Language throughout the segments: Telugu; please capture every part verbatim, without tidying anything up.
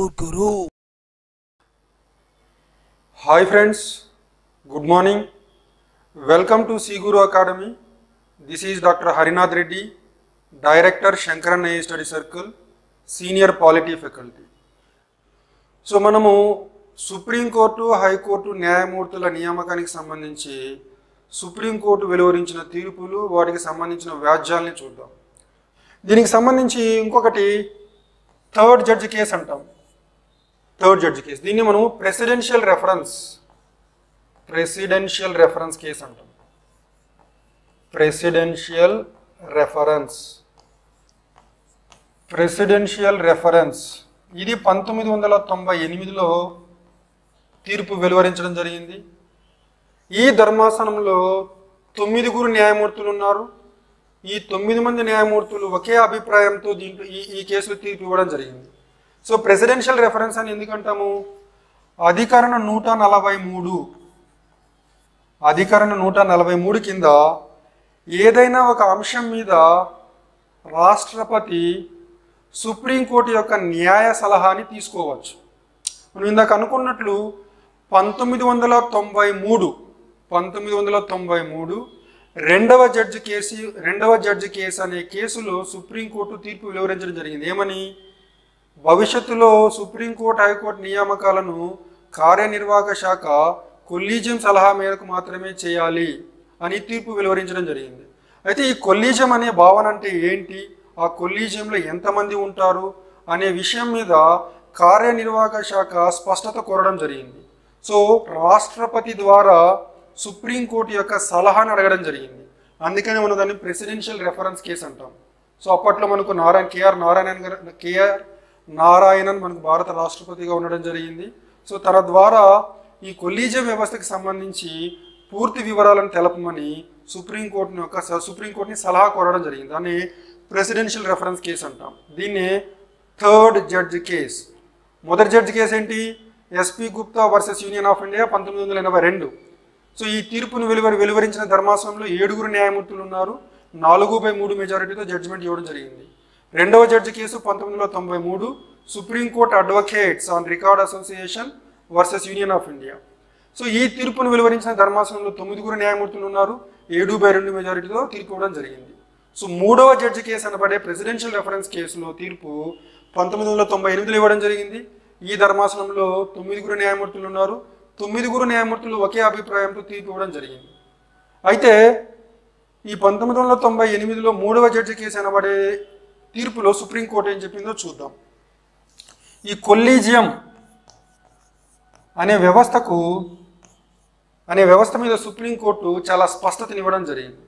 your guru. Hi friends, good morning. Welcome to Sea Guru Academy. This is Doctor Harinath Reddy, Director Shankaran Study Circle, Senior Polity Faculty. So, manamu supreme court high court న్యాయమూర్తుల నియామకానికి సంబంధించి సుప్రీం కోర్టు వెలువరించిన తీర్పులు వాటికి సంబంధించిన వ్యాజ్యాలను చూద్దాం. దీనికి సంబంధించి ఇంకొకటి థర్డ్ జడ్జ్ కేసు అంటాం. థర్డ్ జడ్జ్ కేసు దీన్ని మనం presidential reference presidential reference case అంటాం. ప్రెసిడెన్షియల్ రెఫరెన్స్ ప్రెసిడెన్షియల్ రెఫరెన్స్ ఇది పంతొమ్మిది వందల తొంభై ఎనిమిదిలో తీర్పు వెలువరించడం జరిగింది. ఈ ధర్మాసనంలో తొమ్మిదిగురు న్యాయమూర్తులు ఉన్నారు. ఈ తొమ్మిది మంది న్యాయమూర్తులు ఒకే అభిప్రాయంతో దీంట్లో ఈ ఈ కేసులో తీర్పు ఇవ్వడం జరిగింది. సో ప్రెసిడెన్షియల్ రెఫరెన్స్ అని ఎందుకంటాము? అధికరణ నూట నలభై మూడు అధికరణ నూట నలభై మూడు కింద ఏదైనా ఒక అంశం మీద రాష్ట్రపతి సుప్రీంకోర్టు యొక్క న్యాయ సలహాని తీసుకోవచ్చు. మనం ఇందాక అనుకున్నట్లు పంతొమ్మిది వందల తొంభై మూడు పంతొమ్మిది వందల తొంభై మూడు రెండవ జడ్జి కేసు రెండవ జడ్జి కేసు అనే కేసులో సుప్రీంకోర్టు తీర్పు వెలువరించడం జరిగింది. ఏమని? భవిష్యత్తులో సుప్రీంకోర్టు హైకోర్టు నియామకాలను కార్యనిర్వాహక శాఖ కొలీజియం సలహా మేరకు మాత్రమే చేయాలి అని తీర్పు వెలువరించడం జరిగింది. అయితే ఈ కొలీజియం అనే భావన అంటే ఏంటి, ఆ కొలీజియంలో ఎంతమంది ఉంటారు అనే విషయం మీద కార్యనిర్వాహక శాఖ స్పష్టత కోరడం జరిగింది. సో రాష్ట్రపతి ద్వారా సుప్రీంకోర్టు యొక్క సలహాను అడగడం జరిగింది. అందుకని మనం దాన్ని ప్రెసిడెన్షియల్ రెఫరెన్స్ కేసు అంటాం. సో అప్పట్లో మనకు నారాయణ కేఆర్ నారాయణన్ గారు కేఆర్ నారాయణన్ మనకు భారత రాష్ట్రపతిగా ఉండడం జరిగింది. సో తన ద్వారా ఈ కొలీజియం వ్యవస్థకు సంబంధించి పూర్తి వివరాలను తెలపమని సుప్రీంకోర్టుని యొక్క సుప్రీంకోర్టుని సలహా కోరడం జరిగింది. దాన్ని ప్రెసిడెన్షియల్ రెఫరెన్స్ కేసు అంటాం. దీన్ని థర్డ్ జడ్జ్ కేసు. మొదటి జడ్జ్ కేసు ఏంటి? SP Gupta versus Union of India పంతొమ్మిది వందల ఎనభై రెండు. సో ఈ తీర్పును వెలువరి వెలువరించిన ధర్మాసనంలో ఏడుగురు న్యాయమూర్తులు ఉన్నారు. నాలుగు బై మూడు మెజారిటీతో జడ్జిమెంట్ ఇవ్వడం జరిగింది. రెండవ జడ్జి కేసు పంతొమ్మిది వందల తొంభై మూడు supreme court advocates on record association versus Union of India. So ఈ తీర్పును వెలువరించిన ధర్మాసనంలో తొమ్మిదిగురు న్యాయమూర్తులు ఉన్నారు. ఏడు బై రెండు మెజారిటీతో తీర్పు ఇవ్వడం జరిగింది. సో మూడవ జడ్జి కేసు అనబడే ప్రెసిడెన్షియల్ రెఫరెన్స్ కేసులో తీర్పు పంతొమ్మిది వందల తొంభై ఎనిమిదిలో ఇవ్వడం జరిగింది. ఈ ధర్మాసనంలో తొమ్మిదిగురు న్యాయమూర్తులు ఉన్నారు. తొమ్మిదిగురు న్యాయమూర్తులు ఒకే అభిప్రాయంతో తీర్పు ఇవ్వడం జరిగింది. అయితే ఈ పంతొమ్మిది వందల తొంభై ఎనిమిదిలో మూడవ జడ్జి కేసు అనబడే తీర్పులో సుప్రీంకోర్టు ఏం చెప్పిందో చూద్దాం. ఈ కొలీజియం అనే వ్యవస్థకు అనే వ్యవస్థ మీద సుప్రీంకోర్టు చాలా స్పష్టతనివ్వడం జరిగింది.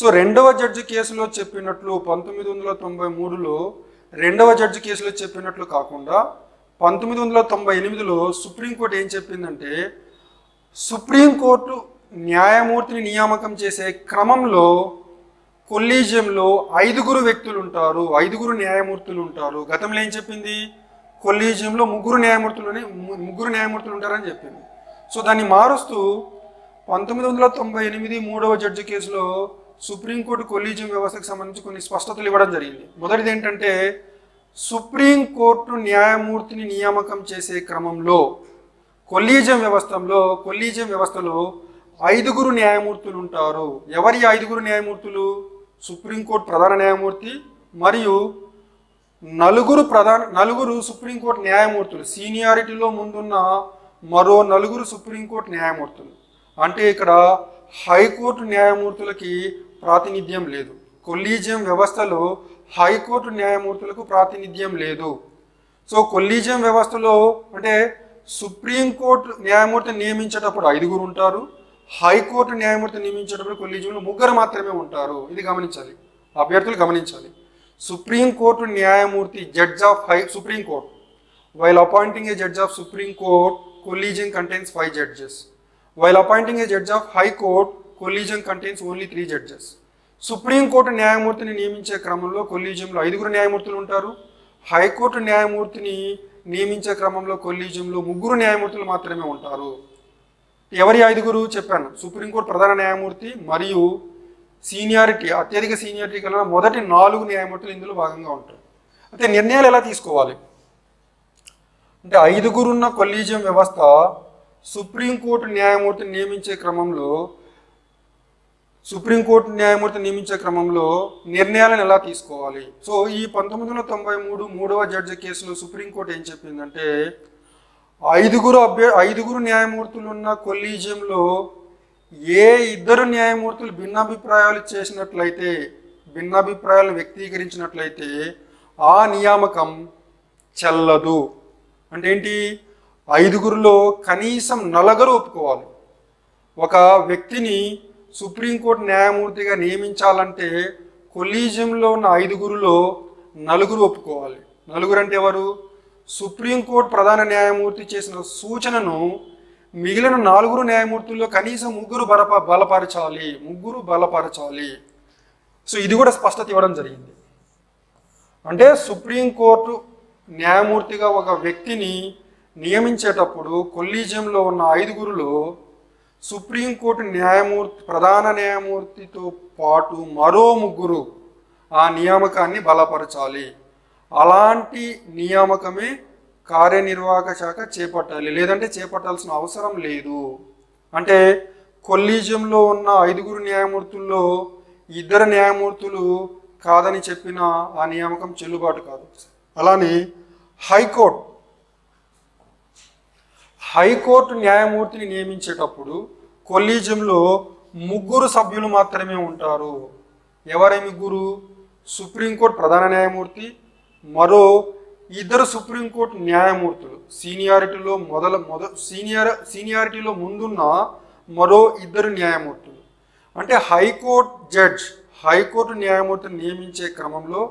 సో రెండవ జడ్జి కేసులో చెప్పినట్లు పంతొమ్మిది వందల తొంభై మూడులో రెండవ జడ్జి కేసులో చెప్పినట్లు కాకుండా పంతొమ్మిది వందల తొంభై ఎనిమిదిలో సుప్రీంకోర్టు ఏం చెప్పిందంటే, సుప్రీంకోర్టు న్యాయమూర్తిని నియామకం చేసే క్రమంలో కొలీజియంలో ఐదుగురు వ్యక్తులు ఉంటారు, ఐదుగురు న్యాయమూర్తులు ఉంటారు. గతంలో ఏం చెప్పింది? కొలీజియంలో ముగ్గురు న్యాయమూర్తులని ముగ్గురు న్యాయమూర్తులు ఉంటారని చెప్పింది. సో దాన్ని మారుస్తూ పంతొమ్మిది వందల తొంభై ఎనిమిది మూడవ జడ్జి కేసులో సుప్రీంకోర్టు కొలీజియం వ్యవస్థకు సంబంధించి కొన్ని స్పష్టతలు ఇవ్వడం జరిగింది. మొదటిది ఏంటంటే, సుప్రీంకోర్టు న్యాయమూర్తిని నియామకం చేసే క్రమంలో కొలీజియం వ్యవస్థలో కొలీజియం వ్యవస్థలో ఐదుగురు న్యాయమూర్తులు ఉంటారు. ఎవరి ఐదుగురు న్యాయమూర్తులు? సుప్రీంకోర్టు ప్రధాన న్యాయమూర్తి మరియు నలుగురు ప్రధాన నలుగురు సుప్రీంకోర్టు న్యాయమూర్తులు, సీనియారిటీలో ముందున్న మరో నలుగురు సుప్రీంకోర్టు న్యాయమూర్తులు. అంటే ఇక్కడ హైకోర్టు న్యాయమూర్తులకి ప్రాతినిధ్యం లేదు. కొలీజియం వ్యవస్థలో హైకోర్టు న్యాయమూర్తులకు ప్రాతినిధ్యం లేదు. సో కొలీజియం వ్యవస్థలో అంటే సుప్రీంకోర్టు న్యాయమూర్తిని నియమించేటప్పుడు ఐదుగురు ఉంటారు, హైకోర్టు న్యాయమూర్తిని నియమించేటప్పుడు కొలీజియంలో ముగ్గురు మాత్రమే ఉంటారు. ఇది గమనించాలి, అభ్యర్థులు గమనించాలి. సుప్రీంకోర్టు న్యాయమూర్తి judge of high supreme court while appointing a judge of supreme court collegium contains five judges. While appointing a judge of high court collegium contains only three judges. Supreme court న్యాయమూర్తిని నియమించే క్రమంలో కొలీజియంలో ఐదుగురు న్యాయమూర్తులు ఉంటారు. హైకోర్టు న్యాయమూర్తిని నియమించే క్రమంలో కొలీజియంలో ముగ్గురు న్యాయమూర్తులు మాత్రమే ఉంటారు. ఎవరి ఐదుగురు చెప్పాను? సుప్రీంకోర్టు ప్రధాన న్యాయమూర్తి మరియు సీనియారిటీ అత్యధిక సీనియారిటీ కన్నా మొదటి నాలుగు న్యాయమూర్తులు ఇందులో భాగంగా ఉంటారు. అయితే నిర్ణయాలు ఎలా తీసుకోవాలి? అంటే ఐదుగురు ఉన్న కొలీజియం వ్యవస్థ సుప్రీంకోర్టు న్యాయమూర్తిని నియమించే క్రమంలో సుప్రీంకోర్టు న్యాయమూర్తిని నియమించే క్రమంలో నిర్ణయాలను ఎలా తీసుకోవాలి. సో ఈ పంతొమ్మిది వందల తొంభై మూడు మూడవ జడ్జి కేసులో సుప్రీంకోర్టు ఏం చెప్పిందంటే ఐదుగురు అభ్య ఐదుగురు న్యాయమూర్తులు ఉన్న కొలీజియంలో ఏ ఇద్దరు న్యాయమూర్తులు భిన్నాభిప్రాయాలు చేసినట్లయితే భిన్నాభిప్రాయాలు వ్యక్తీకరించినట్లయితే ఆ నియామకం చెల్లదు. అంటే ఏంటి, ఐదుగురులో కనీసం నలుగురు ఒప్పుకోవాలి. ఒక వ్యక్తిని సుప్రీంకోర్టు న్యాయమూర్తిగా నియమించాలంటే కొలీజియంలో ఉన్న ఐదుగురులో నలుగురు ఒప్పుకోవాలి. నలుగురు అంటే ఎవరు? సుప్రీంకోర్టు ప్రధాన న్యాయమూర్తి చేసిన సూచనను మిగిలిన నాలుగురు న్యాయమూర్తుల్లో కనీసం ముగ్గురు బలప బలపరచాలి ముగ్గురు బలపరచాలి. సో ఇది కూడా స్పష్టత ఇవ్వడం జరిగింది. అంటే సుప్రీంకోర్టు న్యాయమూర్తిగా ఒక వ్యక్తిని నియమించేటప్పుడు కొలీజియంలో ఉన్న ఐదుగురులో సుప్రీంకోర్టు న్యాయమూర్తి ప్రధాన న్యాయమూర్తితో పాటు మరో ముగ్గురు ఆ నియామకాన్ని బలపరచాలి. అలాంటి నియామకమే కార్యనిర్వాహక శాఖ చేపట్టాలి, లేదంటే చేపట్టాల్సిన అవసరం లేదు. అంటే కొలీజియంలో ఉన్న ఐదుగురు న్యాయమూర్తుల్లో ఇద్దరు న్యాయమూర్తులు కాదని చెప్పిన ఆ నియామకం చెల్లుబాటు కాదు. అలానే హైకోర్టు హైకోర్టు న్యాయమూర్తిని నియమించేటప్పుడు కొలీజియంలో ముగ్గురు సభ్యులు మాత్రమే ఉంటారు. ఎవరై ముగ్గురు? సుప్రీంకోర్టు ప్రధాన న్యాయమూర్తి, మరో ఇద్దరు సుప్రీంకోర్టు న్యాయమూర్తులు, సీనియారిటీలో మొదల మొద సీనియర్ సీనియారిటీలో ముందున్న మరో ఇద్దరు న్యాయమూర్తులు. అంటే హైకోర్టు జడ్జ్ హైకోర్టు న్యాయమూర్తిని నియమించే క్రమంలో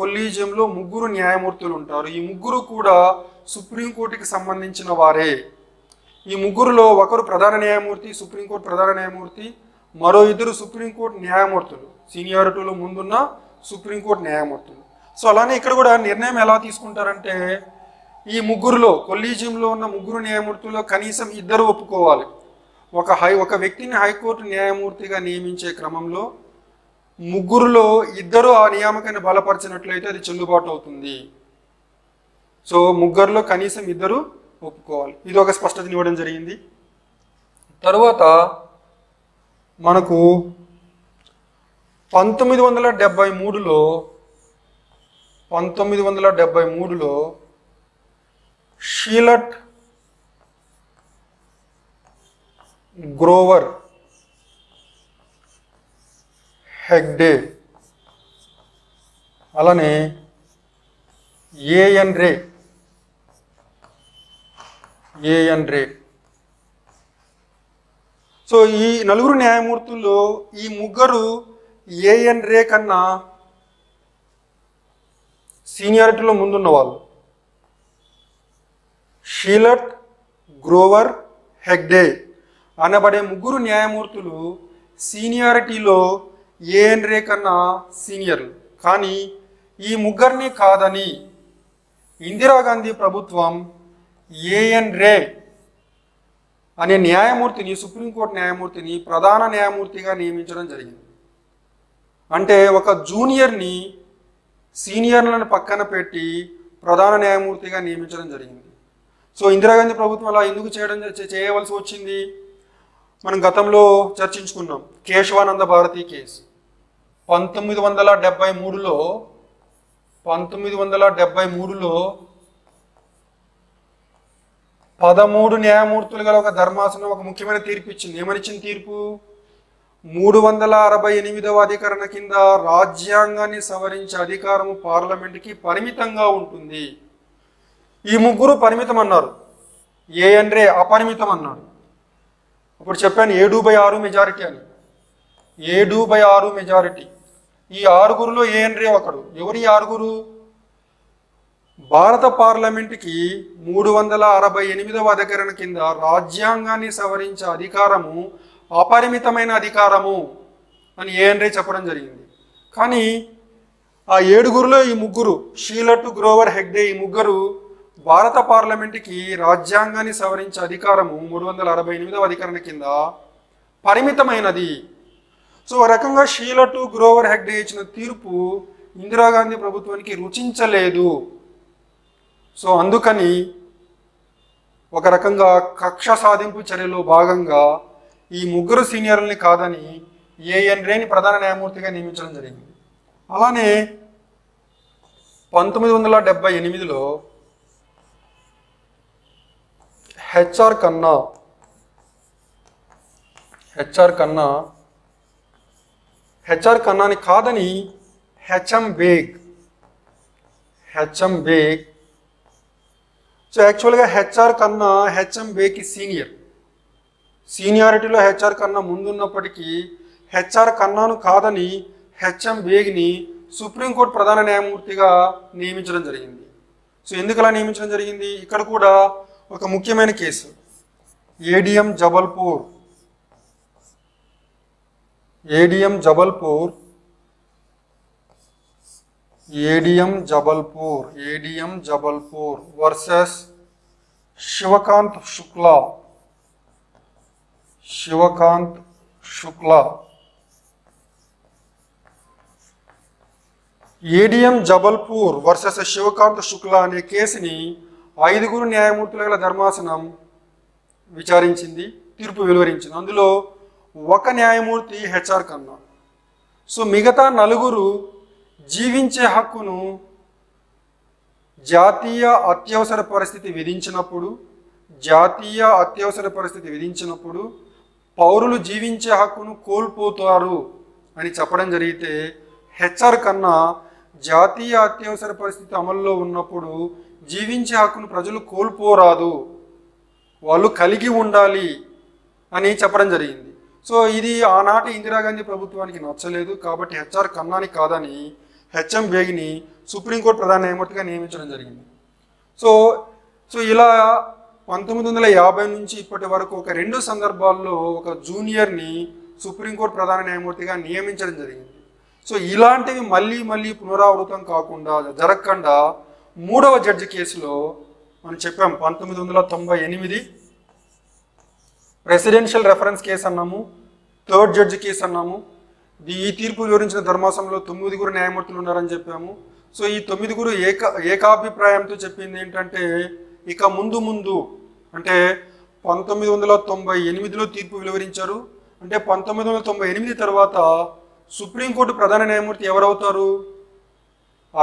కొలీజియంలో ముగ్గురు న్యాయమూర్తులు ఉంటారు. ఈ ముగ్గురు కూడా సుప్రీంకోర్టుకి సంబంధించిన వారే. ఈ ముగ్గురులో ఒకరు ప్రధాన న్యాయమూర్తి, సుప్రీంకోర్టు ప్రధాన న్యాయమూర్తి, మరో ఇద్దరు సుప్రీంకోర్టు న్యాయమూర్తులు, సీనియారిటీలో ముందున్న సుప్రీంకోర్టు న్యాయమూర్తులు. సో అలానే ఇక్కడ కూడా నిర్ణయం ఎలా తీసుకుంటారంటే ఈ ముగ్గురులో కొలీజియంలో ఉన్న ముగ్గురు న్యాయమూర్తుల్లో కనీసం ఇద్దరు ఒప్పుకోవాలి. ఒక హై ఒక వ్యక్తిని హైకోర్టు న్యాయమూర్తిగా నియమించే క్రమంలో ముగ్గురులో ఇద్దరు ఆ నియామకాన్ని బలపరిచినట్లయితే అది చెల్లుబాటు అవుతుంది. సో ముగ్గురులో కనీసం ఇద్దరు ఒప్పుకోవాలి. ఇది ఒక స్పష్టతని ఇవ్వడం జరిగింది. తర్వాత మనకు పంతొమ్మిది వందల డెబ్బై మూడులో పంతొమ్మిది వందల డెబ్బై మూడులో షీలట్ గ్రోవర్ హెగ్డే, అలానే A N Ray A N Ray so ఈ నలుగురు న్యాయమూర్తుల్లో ఈ ముగ్గురు ఏఎన్ రే కన్నా సీనియారిటీలో ముందున్న వాళ్ళు. షీలట్ గ్రోవర్ హెగ్డే అనబడే ముగ్గురు న్యాయమూర్తులు సీనియారిటీలో ఏఎన్ రే కన్నా సీనియర్లు. కానీ ఈ ముగ్గురిని కాదని ఇందిరాగాంధీ ప్రభుత్వం ఏఎన్ రే అనే న్యాయమూర్తిని, సుప్రీంకోర్టు న్యాయమూర్తిని ప్రధాన న్యాయమూర్తిగా నియమించడం జరిగింది. అంటే ఒక జూనియర్ని సీనియర్లను పక్కన పెట్టి ప్రధాన న్యాయమూర్తిగా నియమించడం జరిగింది. సో ఇందిరాగాంధీ ప్రభుత్వం అలా ఎందుకు చేయడం చేయవలసి వచ్చింది? మనం గతంలో చర్చించుకున్నాం. కేశవానంద భారతి కేసు పంతొమ్మిది వందల డెబ్బై మూడులో పంతొమ్మిది వందల డెబ్బై మూడులో పదమూడు న్యాయమూర్తులు గల ఒక ధర్మాసనం ఒక ముఖ్యమైన తీర్పు ఇచ్చింది. ఏమనిచ్చిన తీర్పు? మూడు వందల అరవై ఎనిమిదవ అధికరణ కింద రాజ్యాంగాన్ని సవరించే అధికారము పార్లమెంటుకి పరిమితంగా ఉంటుంది. ఈ ముగ్గురు పరిమితం అన్నారు, ఏఎన్ రే అపరిమితం అన్నాడు. అప్పుడు చెప్పాను ఏడు బై ఆరు మెజారిటీ అని. ఏడు బై ఆరు మెజారిటీ. ఈ ఆరుగురులో ఏఎన్ రే ఒకడు. ఎవరి ఆరుగురు? భారత పార్లమెంటుకి మూడు వందల అరవై ఎనిమిదవ అధికరణ కింద రాజ్యాంగాన్ని సవరించే అధికారము అపరిమితమైన అధికారము అని ఏఎన్ రే చెప్పడం జరిగింది. కానీ ఆ ఏడుగురులో ఈ ముగ్గురు, షీలట్ గ్రోవర్ హెగ్డే, ఈ ముగ్గురు భారత పార్లమెంటుకి రాజ్యాంగాన్ని సవరించే అధికారము మూడు వందల అరవై ఎనిమిదవ అధికరణ కింద పరిమితమైనది. సో ఒక రకంగా షీలట్ గ్రోవర్ హెగ్డే ఇచ్చిన తీర్పు ఇందిరాగాంధీ ప్రభుత్వానికి రుచించలేదు. సో అందుకని ఒక రకంగా కక్ష సాధింపు చర్యలో భాగంగా ఈ ముగ్గురు సీనియర్లని కాదని ఏఎన్ రేని ప్రధాన న్యాయమూర్తిగా నియమించడం జరిగింది. అలానే పంతొమ్మిది వందల డెబ్బై ఎనిమిదిలో H R Khanna H R Khanna H R ఖన్నాని కాదని HM Beg H M Beg so యాక్చువల్గా హెచ్ఆర్ ఖన్నా హెచ్ఎం బేకి సీనియర్ సీనియారిటీలో హెచ్ఆర్ ఖన్నా ముందున్నప్పటికీ హెచ్ఆర్ ఖన్నాను కాదని హెచ్ఎం బేగ్ని సుప్రీంకోర్టు ప్రధాన న్యాయమూర్తిగా నియమించడం జరిగింది. సో ఎందుకు అలా నియమించడం జరిగింది? ఇక్కడ కూడా ఒక ముఖ్యమైన case A D M Jabalpur A D M Jabalpur A D M Jabalpur A D M Jabalpur versus Shivkant Shukla Shivkant Shukla A D M Jabalpur versus Shivkant Shukla అనే కేసుని ఐదుగురు న్యాయమూర్తుల గల ధర్మాసనం విచారించింది, తీర్పు వెలువరించింది. అందులో ఒక న్యాయమూర్తి హెచ్ఆర్ ఖన్నా. సో మిగతా నలుగురు జీవించే హక్కును జాతీయ అత్యవసర పరిస్థితి విధించినప్పుడు జాతీయ అత్యవసర పరిస్థితి విధించినప్పుడు పౌరులు జీవించే హక్కును కోల్పోతారు అని చెప్పడం జరిగితే హెచ్ఆర్ ఖన్నా జాతీయ అత్యవసర పరిస్థితి అమల్లో ఉన్నప్పుడు జీవించే హక్కును ప్రజలు కోల్పోరాదు, వాళ్ళు కలిగి ఉండాలి అని చెప్పడం జరిగింది. సో ఇది ఆనాటి ఇందిరాగాంధీ ప్రభుత్వానికి నచ్చలేదు. కాబట్టి హెచ్ఆర్ ఖన్నాని కాదని హెచ్ఎం బేగ్ని సుప్రీంకోర్టు ప్రధాన న్యాయమూర్తిగా నియమించడం జరిగింది. సో సో ఇలా పంతొమ్మిది వందల యాభై నుంచి ఇప్పటి వరకు ఒక రెండు సందర్భాల్లో ఒక జూనియర్ని సుప్రీంకోర్టు ప్రధాన న్యాయమూర్తిగా నియమించడం జరిగింది. సో ఇలాంటివి మళ్ళీ మళ్ళీ పునరావృతం కాకుండా జరగకుండా మూడవ జడ్జి కేసులో మనం చెప్పాం పంతొమ్మిది వందల తొంభై ఎనిమిది ప్రెసిడెన్షియల్ రెఫరెన్స్ కేసు అన్నాము, థర్డ్ జడ్జి కేసు అన్నాము. ఈ తీర్పు వివరించిన ధర్మాసనంలో తొమ్మిదిగురు న్యాయమూర్తులు ఉన్నారని చెప్పాము. సో ఈ తొమ్మిదిగురు ఏక ఏకాభిప్రాయంతో చెప్పింది ఏంటంటే ఇక ముందు ముందు అంటే పంతొమ్మిది వందల తొంభై ఎనిమిదిలో తీర్పు వెలువరించారు అంటే పంతొమ్మిది వందల తొంభై ఎనిమిది తర్వాత సుప్రీంకోర్టు ప్రధాన న్యాయమూర్తి ఎవరవుతారు?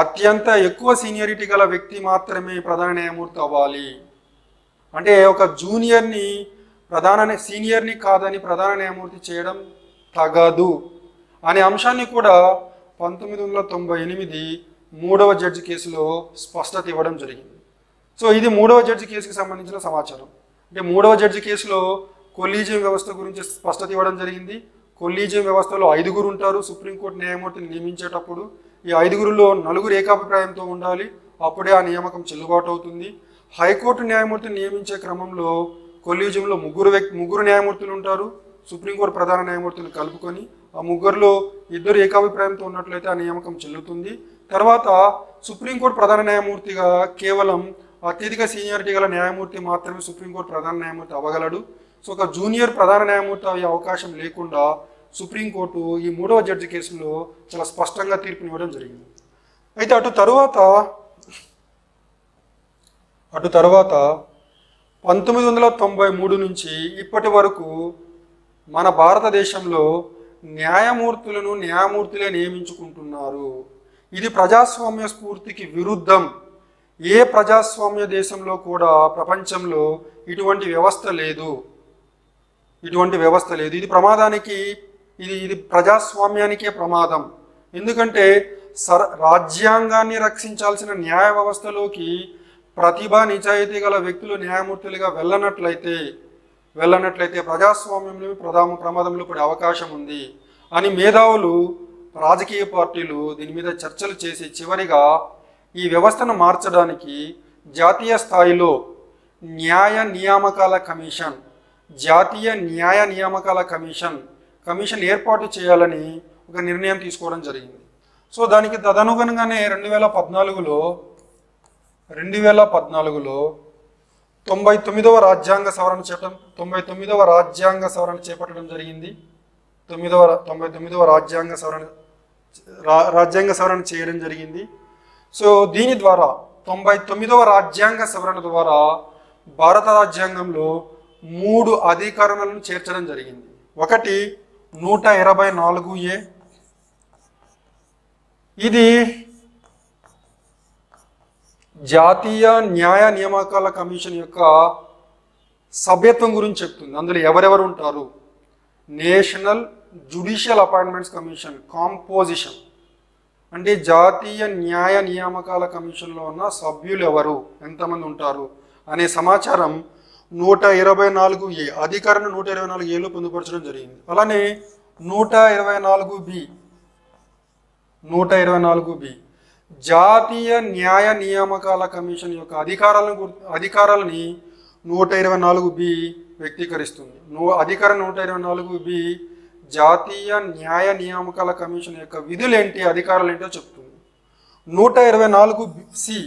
అత్యంత ఎక్కువ సీనియారిటీ గల వ్యక్తి మాత్రమే ప్రధాన న్యాయమూర్తి అవ్వాలి. అంటే ఒక జూనియర్ని ప్రధాన సీనియర్ని కాదని ప్రధాన న్యాయమూర్తి చేయడం తగదు అనే అంశాన్ని కూడా పంతొమ్మిది వందల తొంభై ఎనిమిది మూడవ జడ్జి కేసులో స్పష్టత ఇవ్వడం జరిగింది. సో ఇది మూడవ జడ్జి కేసుకి సంబంధించిన సమాచారం. అంటే మూడవ జడ్జి కేసులో కొలీజియం వ్యవస్థ గురించి స్పష్టత ఇవ్వడం జరిగింది. కొలీజియం వ్యవస్థలో ఐదుగురు ఉంటారు సుప్రీంకోర్టు న్యాయమూర్తిని నియమించేటప్పుడు. ఈ ఐదుగురులో నలుగురు ఏకాభిప్రాయంతో ఉండాలి, అప్పుడే ఆ నియామకం చెల్లుబాటు అవుతుంది. హైకోర్టు న్యాయమూర్తిని నియమించే క్రమంలో కొలీజియంలో ముగ్గురు వ్యక్తి ముగ్గురు న్యాయమూర్తులు ఉంటారు సుప్రీంకోర్టు ప్రధాన న్యాయమూర్తులు కలుపుకొని. ఆ ముగ్గురులో ఇద్దరు ఏకాభిప్రాయంతో ఉన్నట్లయితే ఆ నియామకం చెల్లుతుంది. తర్వాత సుప్రీంకోర్టు ప్రధాన న్యాయమూర్తిగా కేవలం అత్యధిక సీనియారిటీ గల న్యాయమూర్తి మాత్రమే సుప్రీంకోర్టు ప్రధాన న్యాయమూర్తి అవ్వగలడు. సో ఒక జూనియర్ ప్రధాన న్యాయమూర్తి అయ్యే అవకాశం లేకుండా సుప్రీంకోర్టు ఈ మూడవ జడ్జి కేసులో చాలా స్పష్టంగా తీర్పునివ్వడం జరిగింది. అయితే అటు తరువాత అటు తర్వాత పంతొమ్మిది వందల తొంభై మూడు నుంచి ఇప్పటి వరకు మన భారతదేశంలో న్యాయమూర్తులను న్యాయమూర్తులే నియమించుకుంటున్నారు. ఇది ప్రజాస్వామ్య స్ఫూర్తికి విరుద్ధం. ఏ ప్రజాస్వామ్య దేశంలో కూడా ప్రపంచంలో ఇటువంటి వ్యవస్థ లేదు, ఇటువంటి వ్యవస్థ లేదు. ఇది ప్రమాదానికి ఇది ఇది ప్రజాస్వామ్యానికే ప్రమాదం. ఎందుకంటే సర రాజ్యాంగాన్ని రక్షించాల్సిన న్యాయ వ్యవస్థలోకి ప్రతిభ నిజాయితీ గల వ్యక్తులు న్యాయమూర్తులుగా వెళ్ళనట్లయితే వెళ్ళనట్లయితే ప్రజాస్వామ్యంలో ప్రధాన ప్రమాదంలో పడే అవకాశం ఉంది అని మేధావులు, రాజకీయ పార్టీలు దీని మీద చర్చలు చేసి చివరిగా ఈ వ్యవస్థను మార్చడానికి జాతీయ స్థాయిలో న్యాయ నియామకాల కమిషన్ జాతీయ న్యాయ నియామకాల కమిషన్ కమిషన్ ఏర్పాటు చేయాలని ఒక నిర్ణయం తీసుకోవడం జరిగింది. సో దానికి తదనుగుణంగానే రెండు వేల పద్నాలుగులో రెండు వేల పద్నాలుగులో తొంభై తొమ్మిదవ రాజ్యాంగ సవరణ చట్టం తొంభై తొమ్మిదవ రాజ్యాంగ సవరణ చేపట్టడం జరిగింది. తొమ్మిదవ తొంభై తొమ్మిదవ రాజ్యాంగ సవరణ రాజ్యాంగ సవరణ చేయడం జరిగింది. సో దీని ద్వారా తొంభై తొమ్మిదవ రాజ్యాంగ సవరణ ద్వారా భారత రాజ్యాంగంలో మూడు అధికరణలను చేర్చడం జరిగింది. ఒకటి నూట ఇరవై నాలుగు ఏ ఇది జాతీయ న్యాయ నియామకాల కమిషన్ యొక్క సభ్యత్వం గురించి చెప్తుంది. అందులో ఎవరెవరు ఉంటారు? National Judicial Appointments Commission composition అంటే జాతీయ న్యాయ నియామకాల కమిషన్లో ఉన్న సభ్యులు ఎవరు, ఎంతమంది ఉంటారు అనే సమాచారం నూట ఇరవై నాలుగు ఏ అధికారాన్ని నూట ఇరవై నాలుగు ఏలో పొందుపరచడం జరిగింది. అలానే నూట ఇరవై నాలుగు బి నూట ఇరవై నాలుగు బి జాతీయ న్యాయ నియామకాల కమిషన్ యొక్క అధికారాలను అధికారాలని నూట ఇరవై నాలుగు బి వ్యక్తీకరిస్తుంది. అధికారం నూట ఇరవై నాలుగు బి జాతీయ న్యాయ నియామకాల కమిషన్ యొక్క విధులేంటి, అధికారాలు ఏంటో చెప్తుంది. నూట ఇరవై నాలుగు సి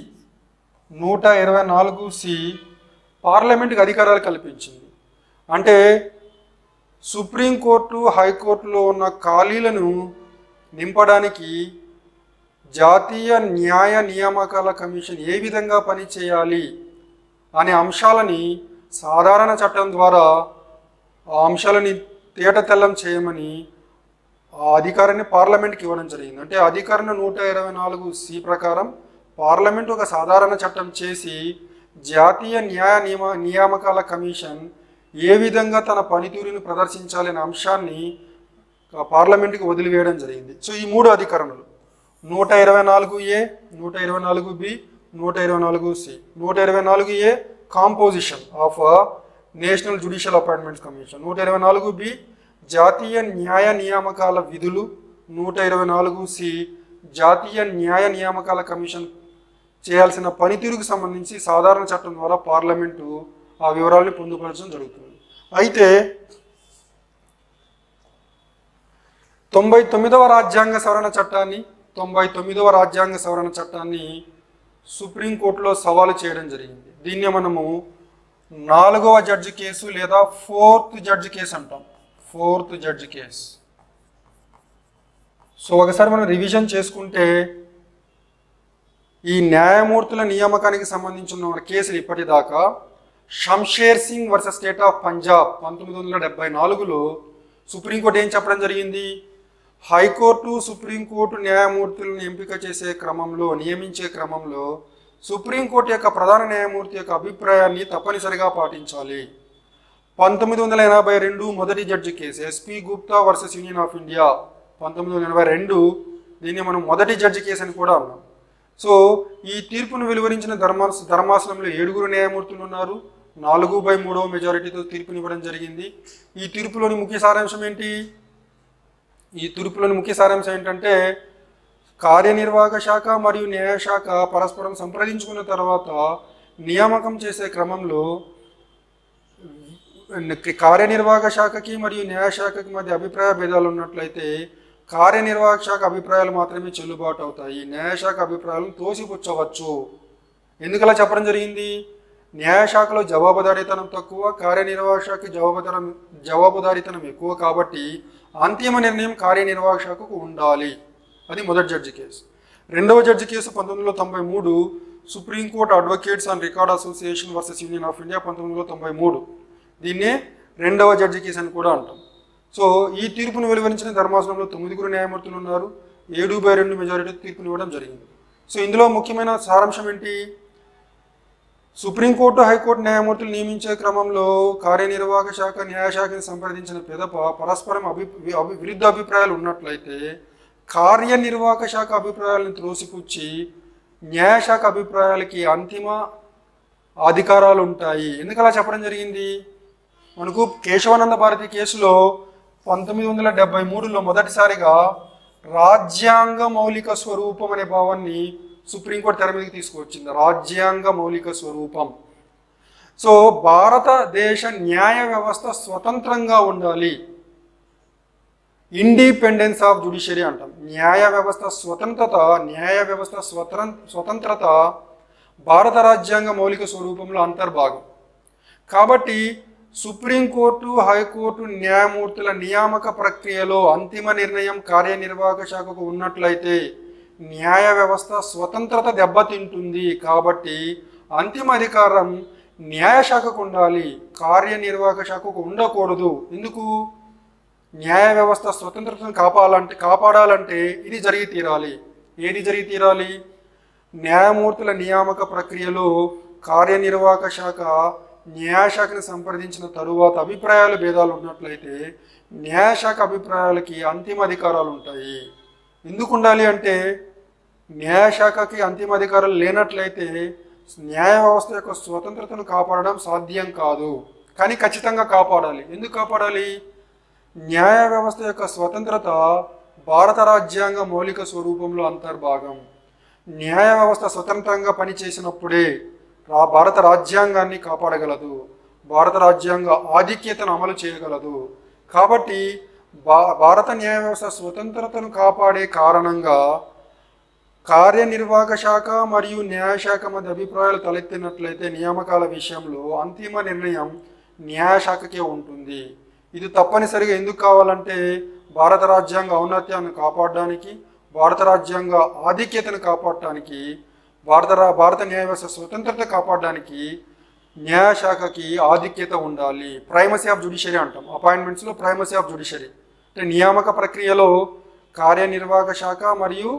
నూట ఇరవై నాలుగు సి పార్లమెంట్కి అధికారాలు కల్పించింది. అంటే సుప్రీంకోర్టు హైకోర్టులో ఉన్న ఖాళీలను నింపడానికి జాతీయ న్యాయ నియామకాల కమిషన్ ఏ విధంగా పనిచేయాలి అనే అంశాలని సాధారణ చట్టం ద్వారా ఆ అంశాలని తేట తెల్లం చేయమని ఆ అధికారాన్ని పార్లమెంట్కి ఇవ్వడం జరిగింది. అంటే అధికారం నూట ఇరవై నాలుగు సి ప్రకారం పార్లమెంట్ ఒక సాధారణ చట్టం చేసి జాతీయ న్యాయ నియమ నియామకాల కమిషన్ ఏ విధంగా తన పనితీరును ప్రదర్శించాలనే అంశాన్ని పార్లమెంట్కి వదిలివేయడం జరిగింది. సో ఈ మూడు అధికరణలు నూట ఇరవై నాలుగు ఏ నూట ఇరవై నాలుగు బి నూట ఇరవై నాలుగు సి నూట ఇరవై నాలుగు A composition of National Judicial Appointments Commission, నూట ఇరవై నాలుగు బి జాతీయ న్యాయ నియామకాల విధులు, నూట ఇరవై నాలుగు సి జాతీయ న్యాయ నియామకాల కమిషన్ చేయాల్సిన పనితీరుకు సంబంధించి సాధారణ చట్టం ద్వారా పార్లమెంటు ఆ వివరాలను పొందుపరచడం జరుగుతుంది. అయితే తొంభై తొమ్మిదవ రాజ్యాంగ సవరణ చట్టాన్ని తొంభై తొమ్మిదవ రాజ్యాంగ సవరణ చట్టాన్ని సుప్రీంకోర్టులో సవాలు చేయడం జరిగింది. దీన్నే మనము నాలుగవ జడ్జి కేసు లేదా ఫోర్త్ జడ్జి కేసు అంటాం. Fourth judge case. సో ఒకసారి మనం రివిజన్ చేసుకుంటే ఈ న్యాయమూర్తుల నియామకానికి సంబంధించిన కేసులు ఇప్పటిదాకా Shamsher Singh versus State of Punjab పంతొమ్మిది వందల డెబ్బై నాలుగులో సుప్రీంకోర్టు ఏం చెప్పడం జరిగింది? హైకోర్టు సుప్రీంకోర్టు న్యాయమూర్తులను ఎంపిక చేసే క్రమంలో నియమించే క్రమంలో సుప్రీంకోర్టు యొక్క ప్రధాన న్యాయమూర్తి యొక్క అభిప్రాయాన్ని తప్పనిసరిగా పాటించాలి. పంతొమ్మిది వందల ఎనభై రెండు మొదటి judge case S P Gupta versus Union of India పంతొమ్మిది వందల ఎనభై రెండు దీన్ని మనం మొదటి జడ్జి కేసు అని కూడా అన్నాం. సో ఈ తీర్పును వెలువరించిన ధర్మాస ధర్మాసనంలో ఏడుగురు న్యాయమూర్తులు ఉన్నారు. నాలుగు బై మూడవ మెజారిటీతో తీర్పునివ్వడం జరిగింది. ఈ తీర్పులోని ముఖ్య సారాంశం ఏంటి? ఈ తీర్పులోని ముఖ్య సారాంశం ఏంటంటే కార్యనిర్వాహక శాఖ మరియు న్యాయశాఖ పరస్పరం సంప్రదించుకున్న తర్వాత నియామకం చేసే క్రమంలో కార్యనిర్వాహక శాఖకి మరియు న్యాయశాఖకి మధ్య అభిప్రాయ భేదాలు ఉన్నట్లయితే కార్యనిర్వాహక శాఖ అభిప్రాయాలు మాత్రమే చెల్లుబాటు అవుతాయి, న్యాయశాఖ అభిప్రాయాలను తోసిపుచ్చవచ్చు. ఎందుకలా చెప్పడం జరిగింది? న్యాయశాఖలో జవాబుదారీతనం తక్కువ, కార్యనిర్వాహక శాఖకి జవాబుదారం జవాబుదారీతనం ఎక్కువ కాబట్టి అంతిమ నిర్ణయం కార్యనిర్వాహక శాఖకు ఉండాలి. అది మొదటి జడ్జి కేసు. రెండవ జడ్జి కేసు పంతొమ్మిది వందల తొంభై మూడు supreme court advocates on record association versus Union of India పంతొమ్మిది వందల తొంభై మూడు దీన్నే రెండవ జడ్జి కేసు అని కూడా అంటాం. సో ఈ తీర్పును వెలువరించిన ధర్మాసనంలో తొమ్మిదిగురు న్యాయమూర్తులు ఉన్నారు. ఏడు బై రెండు మెజారిటీ తీర్పునివ్వడం జరిగింది. సో ఇందులో ముఖ్యమైన సారాంశం ఏంటి? సుప్రీంకోర్టు హైకోర్టు న్యాయమూర్తులు నియమించే క్రమంలో కార్యనిర్వాహక శాఖ న్యాయశాఖని సంప్రదించిన పిదప పరస్పరం అభి విరుద్ధ అభిప్రాయాలు ఉన్నట్లయితే కార్యనిర్వాహక శాఖ అభిప్రాయాలను త్రోసిపుచ్చి న్యాయశాఖ అభిప్రాయాలకి అంతిమ అధికారాలు ఉంటాయి. ఎందుకలా చెప్పడం జరిగింది? మనకు కేశవానంద భారతి కేసులో పంతొమ్మిది వందల డెబ్బై మూడులో మొదటిసారిగా రాజ్యాంగ మౌలిక స్వరూపం అనే భావాన్ని సుప్రీంకోర్టు తెర మీదకి తీసుకువచ్చింది. రాజ్యాంగ మౌలిక స్వరూపం. సో భారతదేశ న్యాయ వ్యవస్థ స్వతంత్రంగా ఉండాలి, ఇండిపెండెన్స్ ఆఫ్ జ్యుడిషియరీ అంటాం. న్యాయ వ్యవస్థ స్వతంత్రత న్యాయ వ్యవస్థ స్వతంత్ర స్వతంత్రత భారత రాజ్యాంగ మౌలిక స్వరూపంలో అంతర్భాగం. కాబట్టి సుప్రీంకోర్టు హైకోర్టు న్యాయమూర్తుల నియామక ప్రక్రియలో అంతిమ నిర్ణయం కార్యనిర్వాహక శాఖకు ఉన్నట్లయితే న్యాయ వ్యవస్థ స్వతంత్రత దెబ్బతింటుంది. కాబట్టి అంతిమ అధికారం న్యాయశాఖకు ఉండాలి, కార్యనిర్వాహక శాఖకు ఉండకూడదు. ఎందుకు? న్యాయ వ్యవస్థ స్వతంత్రతను కాపాడాలంటే కాపాడాలంటే ఇది జరిగి తీరాలి. ఏది జరిగి తీరాలి? న్యాయమూర్తుల నియామక ప్రక్రియలో కార్యనిర్వాహక శాఖ న్యాయశాఖను సంప్రదించిన తరువాత అభిప్రాయాలు భేదాలు ఉన్నట్లయితే న్యాయశాఖ అభిప్రాయాలకి అంతిమ అధికారాలు ఉంటాయి. ఎందుకు ఉండాలి అంటే న్యాయశాఖకి అంతిమ అధికారాలు లేనట్లయితే న్యాయ వ్యవస్థ యొక్క స్వతంత్రతను కాపాడడం సాధ్యం కాదు. కానీ ఖచ్చితంగా కాపాడాలి. ఎందుకు కాపాడాలి? న్యాయ వ్యవస్థ యొక్క స్వతంత్రత భారత రాజ్యాంగ మౌలిక స్వరూపంలో అంతర్భాగం. న్యాయ వ్యవస్థ స్వతంత్రంగా పనిచేసినప్పుడే భారత రాజ్యాంగాన్ని కాపాడగలదు, భారత రాజ్యాంగ ఆధిక్యతను అమలు చేయగలదు. కాబట్టి భారత న్యాయ వ్యవస్థ స్వతంత్రతను కాపాడే కారణంగా కార్యనిర్వాహక శాఖ మరియు న్యాయశాఖ మధ్య అభిప్రాయాలు తలెత్తినట్లయితే నియామకాల విషయంలో అంతిమ నిర్ణయం న్యాయశాఖకే ఉంటుంది. ఇది తప్పనిసరిగా ఎందుకు కావాలంటే భారత రాజ్యాంగ ఔన్నత్యాన్ని కాపాడడానికి, భారత రాజ్యాంగ ఆధిక్యతను కాపాడటానికి, భారత భారత న్యాయ వ్యవస్థ స్వతంత్రత కాపాడడానికి న్యాయశాఖకి ఆధిక్యత ఉండాలి. ప్రైమసీ ఆఫ్ జ్యుడిషరీ అంటాం. అపాయింట్మెంట్స్లో ప్రైమసీ ఆఫ్ జ్యుడిషరీ అంటే నియామక ప్రక్రియలో కార్యనిర్వాహక శాఖ మరియు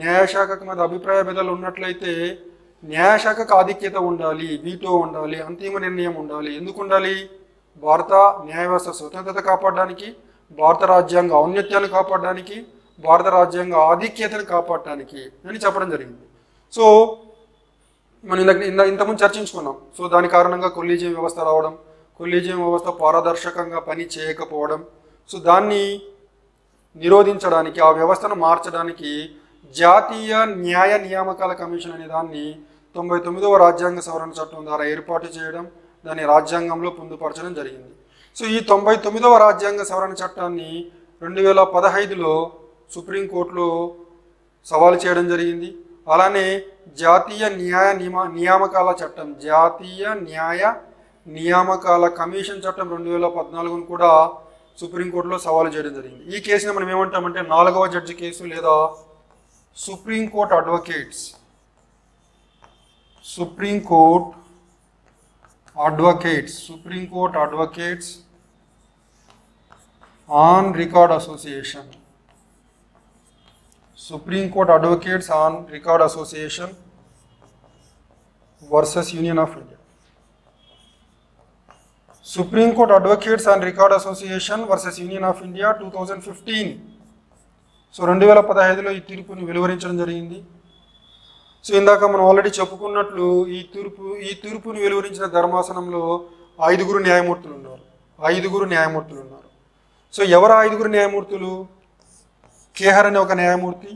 న్యాయశాఖకు మధ్య అభిప్రాయ భేదాలు ఉన్నట్లయితే న్యాయశాఖకు ఆధిక్యత ఉండాలి, వీటో ఉండాలి, అంతిమ నిర్ణయం ఉండాలి. ఎందుకు ఉండాలి? భారత న్యాయ వ్యవస్థ స్వతంత్రత కాపాడడానికి, భారత రాజ్యాంగ ఔన్నత్యాన్ని కాపాడడానికి, భారత రాజ్యాంగ ఆధిక్యతను కాపాడటానికి అని చెప్పడం జరిగింది. సో మనం ఇంత ఇంత ఇంతకుముందు చర్చించుకున్నాం. సో దాని కారణంగా కొలీజియం వ్యవస్థ రావడం, కొలీజియం వ్యవస్థ పారదర్శకంగా పని చేయకపోవడం, సో దాన్ని నిరోధించడానికి, ఆ వ్యవస్థను మార్చడానికి జాతీయ న్యాయ నియామకాల కమిషన్ అనే దాన్ని తొంభై తొమ్మిదవ రాజ్యాంగ సవరణ చట్టం ద్వారా ఏర్పాటు చేయడం, దాన్ని రాజ్యాంగంలో పొందుపరచడం జరిగింది. సో ఈ తొంభై తొమ్మిదవ రాజ్యాంగ సవరణ చట్టాన్ని రెండు వేల పదహైదులో సుప్రీంకోర్టులో సవాలు చేయడం జరిగింది. అలానే జాతీయ న్యాయ నియమ నియామకాల చట్టం, జాతీయ న్యాయ నియామకాల కమిషన్ చట్టం రెండు వేల పద్నాలుగును కూడా సుప్రీంకోర్టులో సవాలు చేయడం జరిగింది. ఈ కేసుని మనం ఏమంటామంటే నాలుగవ జడ్జి కేసు లేదా supreme court advocates supreme court advocates supreme court advocates on record association supreme court advocates on record association versus Union of India supreme court advocates on record association versus Union of India two thousand fifteen. So రెండు వేల పదహైదులో ఈ తీర్పుని వెలువరించడం జరిగింది. సో ఇందాక మనం ఆల్రెడీ చెప్పుకున్నట్లు ఈ తీర్పు ఈ తీర్పుని వెలువరించిన ధర్మాసనంలో ఐదుగురు న్యాయమూర్తులు ఉన్నారు ఐదుగురు న్యాయమూర్తులు ఉన్నారు సో ఎవరు ఐదుగురు న్యాయమూర్తులు? కేహర్ అనే ఒక న్యాయమూర్తి,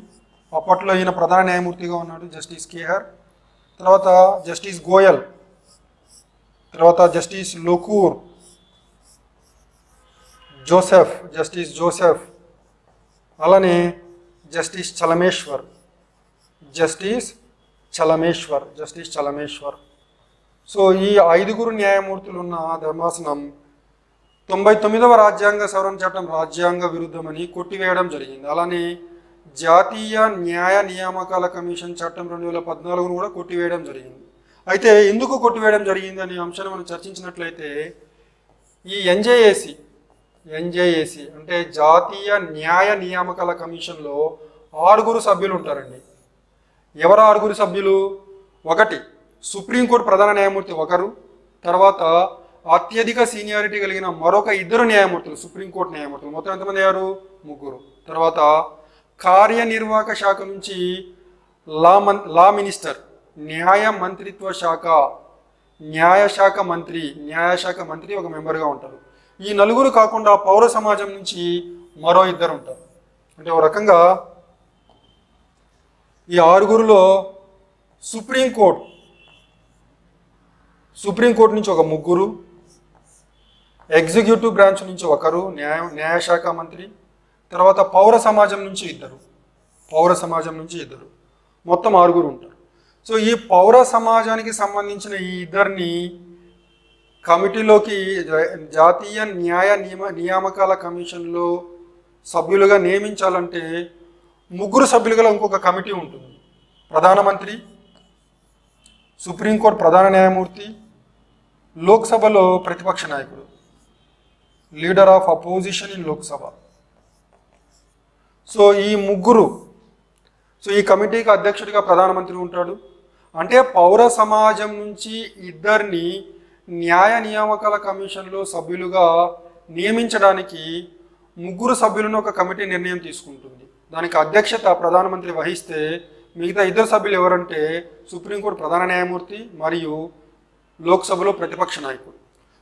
అప్పట్లో ఈయన ప్రధాన న్యాయమూర్తిగా ఉన్నాడు, జస్టిస్ కేహర్. తర్వాత జస్టిస్ గోయల్, తర్వాత justice Lokur, Joseph justice Joseph అలానే justice Chelameswar justice Chelameswar justice Chelameswar so ఈ ఐదుగురు న్యాయమూర్తులు ఉన్న ధర్మాసనం తొంభై తొమ్మిదవ రాజ్యాంగ సవరణ చట్టం రాజ్యాంగ విరుద్ధమని కొట్టివేయడం జరిగింది. అలానే జాతీయ న్యాయ నియామకాల కమిషన్ చట్టం రెండు వేల పద్నాలుగును కూడా కొట్టివేయడం జరిగింది. అయితే ఎందుకు కొట్టివేయడం జరిగింది అనే అంశాన్ని మనం చర్చించినట్లయితే ఈ ఎన్జేఏసి ఎన్జేఏసి అంటే జాతీయ న్యాయ నియామకాల కమిషన్లో ఆరుగురు సభ్యులు ఉంటారండి. ఎవరు ఆరుగురు సభ్యులు? ఒకటి, సుప్రీంకోర్టు ప్రధాన న్యాయమూర్తి ఒకరు, తర్వాత అత్యధిక సీనియారిటీ కలిగిన మరొక ఇద్దరు న్యాయమూర్తులు సుప్రీంకోర్టు న్యాయమూర్తులు. మొత్తం ఎంతమంది అయ్యారు? ముగ్గురు. తర్వాత కార్యనిర్వాహక శాఖ నుంచి లా మన్ లా మినిస్టర్ న్యాయ మంత్రిత్వ శాఖ న్యాయశాఖ మంత్రి న్యాయశాఖ మంత్రి ఒక మెంబర్గా ఉంటారు. ఈ నలుగురు కాకుండా పౌర సమాజం నుంచి మరో ఇద్దరు ఉంటారు. అంటే ఒక రకంగా ఈ ఆరుగురులో సుప్రీంకోర్టు సుప్రీంకోర్టు నుంచి ఒక ముగ్గురు, ఎగ్జిక్యూటివ్ బ్రాంచ్ నుంచి ఒకరు న్యాయ న్యాయశాఖ మంత్రి, తర్వాత పౌర సమాజం నుంచి ఇద్దరు పౌర సమాజం నుంచి ఇద్దరు మొత్తం ఆరుగురు ఉంటారు. సో ఈ పౌర సమాజానికి సంబంధించిన ఈ ఇద్దరిని కమిటీలోకి జాతీయ న్యాయ నియమ నియామకాల కమిషన్లో సభ్యులుగా నియమించాలంటే ముగ్గురు సభ్యులుగా ఇంకొక కమిటీ ఉంటుంది. ప్రధానమంత్రి, సుప్రీంకోర్టు ప్రధాన న్యాయమూర్తి, లోక్‌సభలో ప్రతిపక్ష నాయకుడు, leader of opposition in Lok Sabha. So ఈ ముగ్గురు, సో ఈ కమిటీకి అధ్యక్షుడిగా ప్రధానమంత్రి ఉంటాడు. అంటే పౌర సమాజం నుంచి ఇద్దరిని న్యాయ నియామకాల కమిషన్లో సభ్యులుగా నియమించడానికి ముగ్గురు సభ్యులను ఒక కమిటీ నిర్ణయం తీసుకుంటుంది. దానికి అధ్యక్షత ప్రధానమంత్రి వహిస్తే మిగతా ఇద్దరు సభ్యులు ఎవరంటే సుప్రీంకోర్టు ప్రధాన న్యాయమూర్తి మరియు లోక్సభలో ప్రతిపక్ష నాయకుడు.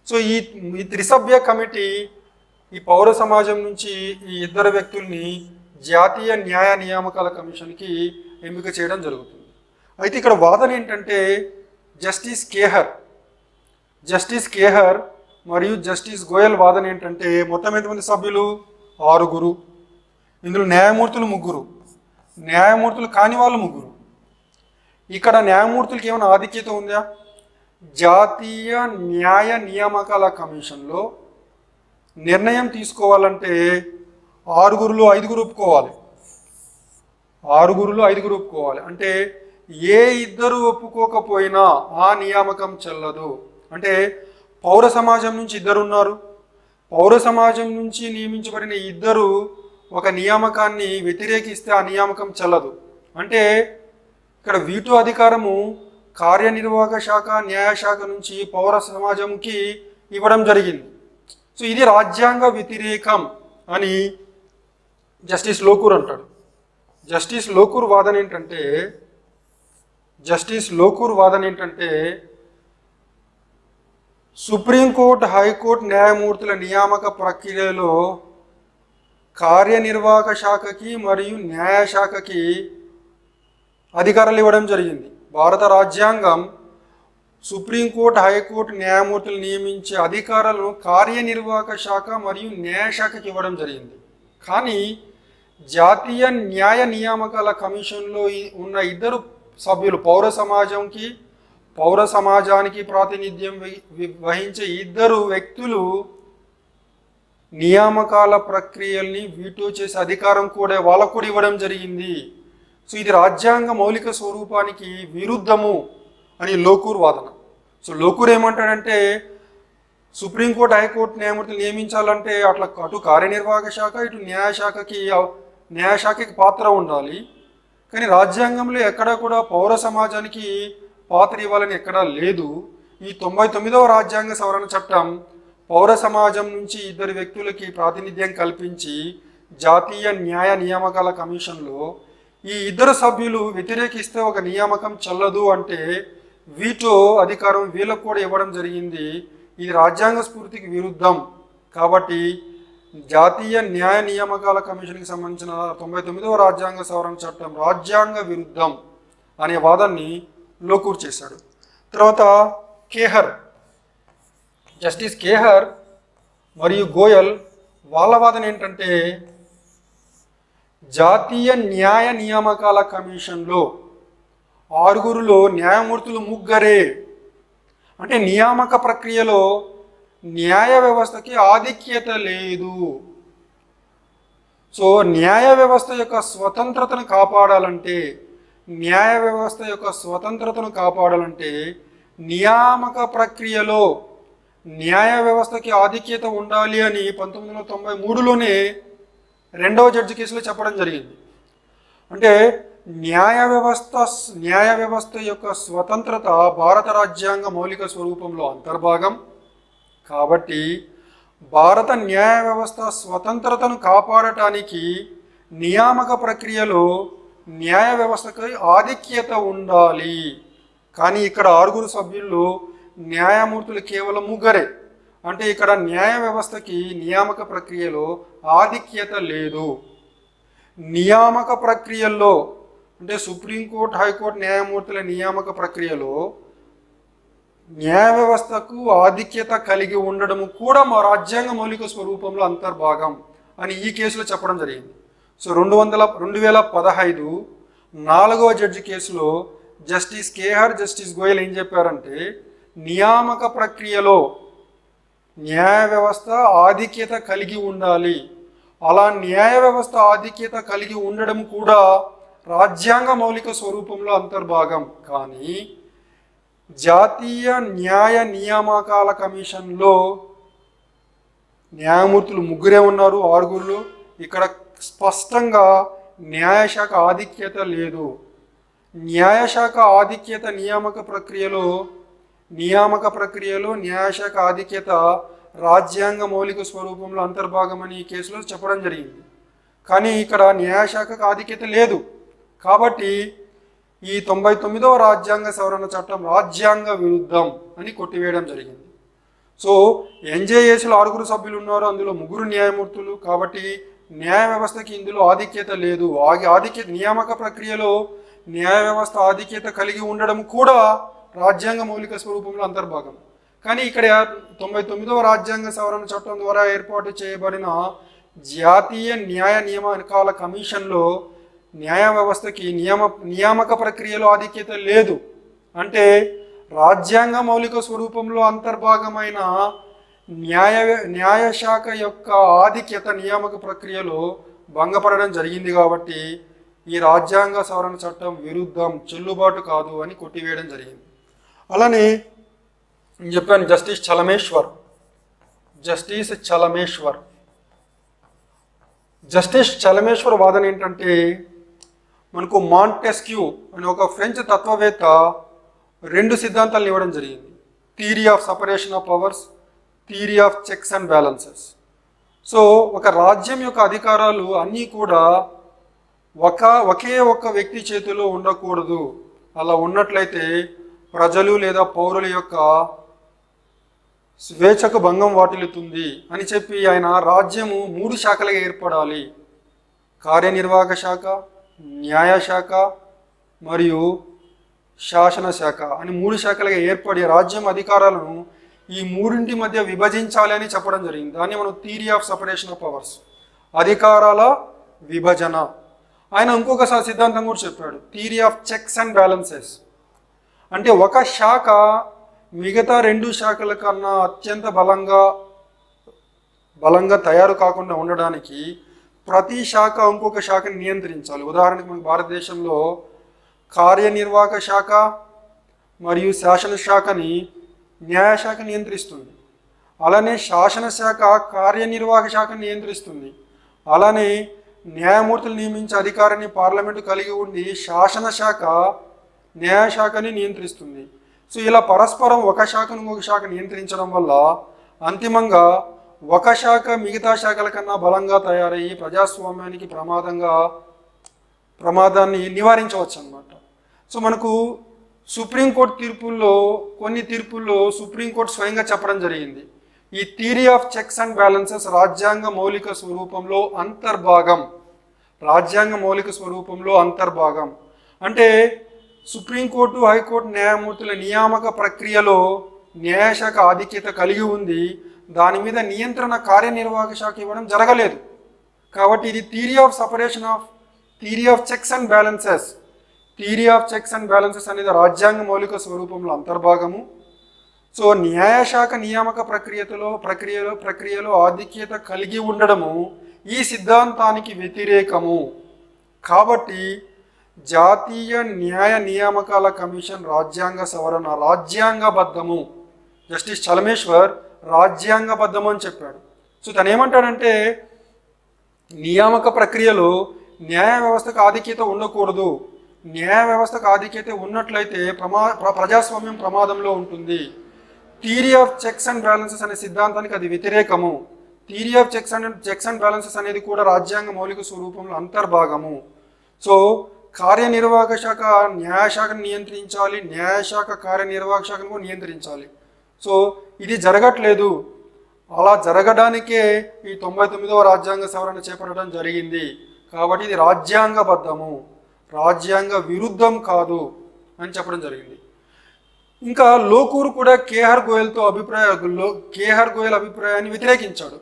సో ఈ ఈ త్రిసభ్య కమిటీ ఈ పౌర సమాజం నుంచి ఈ ఇద్దరు వ్యక్తుల్ని జాతీయ న్యాయ నియామకాల కమిషన్కి ఎంపిక చేయడం జరుగుతుంది. అయితే ఇక్కడ వాదన ఏంటంటే జస్టిస్ ఖేహర్ జస్టిస్ ఖేహర్ మరియు జస్టిస్ గోయల్ వాదన ఏంటంటే మొత్తం ఎంతమంది సభ్యులు? ఆరుగురు. ఇందులో న్యాయమూర్తులు ముగ్గురు, న్యాయమూర్తులు కాని వాళ్ళు ముగ్గురు. ఇక్కడ న్యాయమూర్తులకి ఏమైనా ఆధిక్యత ఉందా? జాతీయ న్యాయ నియామకాల కమిషన్లో నిర్ణయం తీసుకోవాలంటే ఆరుగురులో ఐదుగురు ఒప్పుకోవాలి, ఆరుగురులో ఐదుగురు ఒప్పుకోవాలి. అంటే ఏ ఇద్దరు ఒప్పుకోకపోయినా ఆ నియామకం చెల్లదు. అంటే పౌర సమాజం నుంచి ఇద్దరు ఉన్నారు, పౌర సమాజం నుంచి నియమించబడిన ఇద్దరు ఒక నియామకాన్ని వ్యతిరేకిస్తే ఆ నియామకం చెల్లదు. అంటే ఇక్కడ వీటో అధికారము కార్యనిర్వాహక శాఖ, న్యాయశాఖ నుంచి పౌర సమాజంకి ఇవ్వడం జరిగింది. సో ఇది రాజ్యాంగ వ్యతిరేకం అని జస్టిస్ లోకూర్ అంటాడు. జస్టిస్ లోకూర్ వాదన ఏంటంటే జస్టిస్ లోకూర్ వాదన ఏంటంటే సుప్రీంకోర్టు, హైకోర్టు న్యాయమూర్తుల నియామక ప్రక్రియలో కార్యనిర్వాహక శాఖకి మరియు న్యాయశాఖకి అధికారాలు ఇవ్వడం జరిగింది. భారత రాజ్యాంగం సుప్రీంకోర్టు, హైకోర్టు న్యాయమూర్తులు నియమించే అధికారాలను కార్యనిర్వాహక శాఖ మరియు న్యాయశాఖకి ఇవ్వడం జరిగింది. కానీ జాతీయ న్యాయ నియామకాల కమిషన్లో ఉన్న ఇద్దరు సభ్యులు, పౌర సమాజంకి పౌర సమాజానికి ప్రాతినిధ్యం వహించే ఇద్దరు వ్యక్తులు నియామకాల ప్రక్రియల్ని వీటో చేసే అధికారం కూడా వాళ్ళకు కూడా ఇవ్వడం జరిగింది. సో ఇది రాజ్యాంగ మౌలిక స్వరూపానికి విరుద్ధము అని లోకూర్ వాదన. సో లోకూర్ ఏమంటాడంటే సుప్రీంకోర్టు, హైకోర్టు న్యాయమూర్తిని నియమించాలంటే అట్లా అటు కార్యనిర్వాహక శాఖ, ఇటు న్యాయశాఖకి న్యాయశాఖకి పాత్ర ఉండాలి. కానీ రాజ్యాంగంలో ఎక్కడా కూడా పౌర సమాజానికి పాత్ర ఇవ్వాలని ఎక్కడా లేదు. ఈ తొంభై తొమ్మిదవ రాజ్యాంగ సవరణ చట్టం పౌర సమాజం నుంచి ఇద్దరు వ్యక్తులకి ప్రాతినిధ్యం కల్పించి జాతీయ న్యాయ నియామకాల కమిషన్లో ఈ ఇద్దరు సభ్యులు వ్యతిరేకిస్తే ఒక నియామకం చెల్లదు అంటే వీటో అధికారం వీళ్ళకు కూడా ఇవ్వడం జరిగింది. ఇది రాజ్యాంగ స్ఫూర్తికి విరుద్ధం. కాబట్టి జాతీయ న్యాయ నియామకాల కమిషన్కి సంబంధించిన తొంభై తొమ్మిదవ రాజ్యాంగ సవరణ చట్టం రాజ్యాంగ విరుద్ధం అనే వాదాన్ని లోకూర్ చేశాడు. తర్వాత ఖేహర్, జస్టిస్ ఖేహర్ మరియు గోయల్ వాళ్ళ వాదన ఏంటంటే జాతీయ న్యాయ నియామకాల కమిషన్లో ఆరుగురులో న్యాయమూర్తులు ముగ్గురే. అంటే నియామక ప్రక్రియలో న్యాయ వ్యవస్థకి ఆధిక్యత లేదు. సో న్యాయ వ్యవస్థ యొక్క స్వతంత్రతను కాపాడాలంటే న్యాయ వ్యవస్థ యొక్క స్వతంత్రతను కాపాడాలంటే నియామక ప్రక్రియలో న్యాయ వ్యవస్థకి ఆధిక్యత ఉండాలి అని పంతొమ్మిది వందల తొంభై మూడులోనే రెండవ జడ్జి కేసులో చెప్పడం జరిగింది. అంటే న్యాయ వ్యవస్థ న్యాయ వ్యవస్థ యొక్క స్వతంత్రత భారత రాజ్యాంగ మౌలిక స్వరూపంలో అంతర్భాగం. కాబట్టి భారత న్యాయ వ్యవస్థ స్వతంత్రతను కాపాడటానికి నియామక ప్రక్రియలో న్యాయ వ్యవస్థకి ఆధిక్యత ఉండాలి. కానీ ఇక్కడ ఆరుగురు సభ్యుల్లో న్యాయమూర్తులు కేవలం ముగ్గురే. అంటే ఇక్కడ న్యాయ వ్యవస్థకి నియామక ప్రక్రియలో ఆధిక్యత లేదు. నియామక ప్రక్రియల్లో అంటే సుప్రీంకోర్టు, హైకోర్టు న్యాయమూర్తుల నియామక ప్రక్రియలో న్యాయ వ్యవస్థకు ఆధిక్యత కలిగి ఉండడం కూడా మా రాజ్యాంగ మౌలిక స్వరూపంలో అంతర్భాగం అని ఈ కేసులో చెప్పడం జరిగింది. సో రెండు వందల రెండు వేల పదహైదు నాలుగవ జడ్జి కేసులో జస్టిస్ ఖేహర్, జస్టిస్ గోయల్ ఏం చెప్పారంటే నియామక ప్రక్రియలో న్యాయ వ్యవస్థ ఆధిక్యత కలిగి ఉండాలి. అలా న్యాయ వ్యవస్థ ఆధిక్యత కలిగి ఉండడం కూడా రాజ్యాంగ మౌలిక స్వరూపంలో అంతర్భాగం. కానీ జాతీయ న్యాయ నియామకాల కమిషన్లో న్యాయమూర్తులు ముగ్గురే ఉన్నారు, ఆరుగురు. ఇక్కడ స్పష్టంగా న్యాయశాఖ ఆధిక్యత లేదు. న్యాయశాఖ ఆధిక్యత నియామక ప్రక్రియలో నియామక ప్రక్రియలో న్యాయశాఖ ఆధిక్యత రాజ్యాంగ మౌలిక స్వరూపంలో అంతర్భాగమని కేసులో చెప్పడం జరిగింది. కానీ ఇక్కడ న్యాయశాఖకు ఆధిక్యత లేదు. కాబట్టి ఈ తొంభై తొమ్మిదవ రాజ్యాంగ సవరణ చట్టం రాజ్యాంగ విరుద్ధం అని కొట్టివేయడం జరిగింది. సో ఎన్జేఏసీలో ఆరుగురు సభ్యులు ఉన్నారు, అందులో ముగ్గురు న్యాయమూర్తులు. కాబట్టి న్యాయ వ్యవస్థకి ఇందులో ఆధిక్యత లేదు. ఆధిక్యత నియామక ప్రక్రియలో న్యాయ వ్యవస్థ ఆధిక్యత కలిగి ఉండడం కూడా రాజ్యాంగ మౌలిక స్వరూపంలో అంతర్భాగం. కానీ ఇక్కడ తొంభై తొమ్మిదవ రాజ్యాంగ సవరణ చట్టం ద్వారా ఏర్పాటు చేయబడిన జాతీయ న్యాయ నియామకాల కమిషన్లో న్యాయ వ్యవస్థకి నియామ నియామక ప్రక్రియలో ఆధిక్యత లేదు. అంటే రాజ్యాంగ మౌలిక స్వరూపంలో అంతర్భాగమైన న్యాయ న్యాయశాఖ యొక్క ఆధిక్యత నియామక ప్రక్రియలో భంగపడడం జరిగింది. కాబట్టి ఈ రాజ్యాంగ సవరణ చట్టం విరుద్ధం, చెల్లుబాటు కాదు అని కొట్టివేయడం జరిగింది. అలానే నేను చెప్పాను justice Chelameswar, justice Chelameswar justice Chelameswar వాదన ఏంటంటే, మనకు మాంటెస్క్యూ అనే ఒక ఫ్రెంచ్ తత్వవేత్త రెండు సిద్ధాంతాలను ఇవ్వడం జరిగింది. Theory of separation of powers, theory of checks and balances. So ఒక రాజ్యం యొక్క అధికారాలు అన్నీ కూడా ఒక ఒకే ఒక్క వ్యక్తి చేతిలో ఉండకూడదు. అలా ఉన్నట్లయితే ప్రజలు లేదా పౌరుల యొక్క స్వేచ్ఛకు భంగం వాటిల్లుతుంది అని చెప్పి ఆయన రాజ్యము మూడు శాఖలుగా ఏర్పడాలి, కార్యనిర్వాహక శాఖ, న్యాయశాఖ మరియు శాసన శాఖ అని మూడు శాఖలుగా ఏర్పడి రాజ్యం అధికారాలను ఈ మూడింటి మధ్య విభజించాలి అని చెప్పడం జరిగింది. దాన్ని మనం theory of separation of powers, అధికారాల విభజన. ఆయన ఇంకొకసారి సిద్ధాంతం కూడా చెప్పాడు, theory of checks and balances. అంటే ఒక శాఖ మిగతా రెండు శాఖల కన్నా అత్యంత బలంగా బలంగా తయారు కాకుండా ఉండడానికి ప్రతి శాఖ ఇంకొక శాఖను నియంత్రించాలి. ఉదాహరణకు మన భారతదేశంలో కార్యనిర్వాహక శాఖ మరియు శాసనశాఖని న్యాయశాఖ నియంత్రిస్తుంది. అలానే శాసనశాఖ కార్యనిర్వాహక శాఖను నియంత్రిస్తుంది. అలానే న్యాయమూర్తులు నియమించే అధికారాన్ని పార్లమెంటు కలిగి ఉండి శాసనశాఖ న్యాయశాఖని నియంత్రిస్తుంది. సో ఇలా పరస్పరం ఒక శాఖను ఇంకొక శాఖ నియంత్రించడం వల్ల అంతిమంగా ఒక శాఖ మిగతా శాఖల కన్నా బలంగా తయారయ్యి ప్రజాస్వామ్యానికి ప్రమాదంగా ప్రమాదాన్ని నివారించవచ్చు అన్నమాట. సో మనకు సుప్రీంకోర్టు తీర్పుల్లో కొన్ని తీర్పుల్లో సుప్రీంకోర్టు స్వయంగా చెప్పడం జరిగింది, ఈ theory of checks and balances రాజ్యాంగ మౌలిక స్వరూపంలో అంతర్భాగం, రాజ్యాంగ మౌలిక స్వరూపంలో అంతర్భాగం. అంటే సుప్రీంకోర్టు హైకోర్టు న్యాయమూర్తుల నియామక ప్రక్రియలో న్యాయశాఖ ఆధిక్యత కలిగి ఉంది, దాని మీద నియంత్రణ కార్యనిర్వాహక శాఖ ఇవ్వడం జరగలేదు. కాబట్టి ఇది theory of separation of theory of checks and balances theory of checks and balances అనేది రాజ్యాంగ మౌలిక స్వరూపంలో అంతర్భాగము. సో న్యాయశాఖ నియామక ప్రక్రియలో ప్రక్రియలో ప్రక్రియలో ఆధిక్యత కలిగి ఉండడము ఈ సిద్ధాంతానికి వ్యతిరేకము. కాబట్టి జాతీయ న్యాయ నియామకాల కమిషన్ రాజ్యాంగ సవరణ రాజ్యాంగబద్ధము. జస్టిస్ చలమేశ్వర్ రాజ్యాంగబద్ధము అని చెప్పాడు. సో తను ఏమంటాడంటే, నియామక ప్రక్రియలో న్యాయ వ్యవస్థకు ఆధిక్యత ఉండకూడదు. న్యాయ వ్యవస్థకు ఆధిక్యత ఉన్నట్లయితే ప్రమా ప్రజాస్వామ్యం ప్రమాదంలో ఉంటుంది. Theory of checks and balances అనే సిద్ధాంతానికి అది వ్యతిరేకము. Theory of checks and checks and balances అనేది కూడా రాజ్యాంగ మౌలిక స్వరూపంలో అంతర్భాగము. సో కార్యనిర్వాహక శాఖ న్యాయశాఖను నియంత్రించాలి, న్యాయశాఖ కార్యనిర్వాహక శాఖను కూడా నియంత్రించాలి. సో ఇది జరగట్లేదు. అలా జరగడానికే ఈ తొంభై తొమ్మిదవ రాజ్యాంగ సవరణ చేపట్టడం జరిగింది. కాబట్టి ఇది రాజ్యాంగబద్ధము, రాజ్యాంగ విరుద్ధం కాదు అని చెప్పడం జరిగింది. ఇంకా లోకూర్ కూడా కేఆర్ గోయల్తో అభిప్రాయ కేఆర్ గోయల్ అభిప్రాయాన్ని వ్యతిరేకించాడు.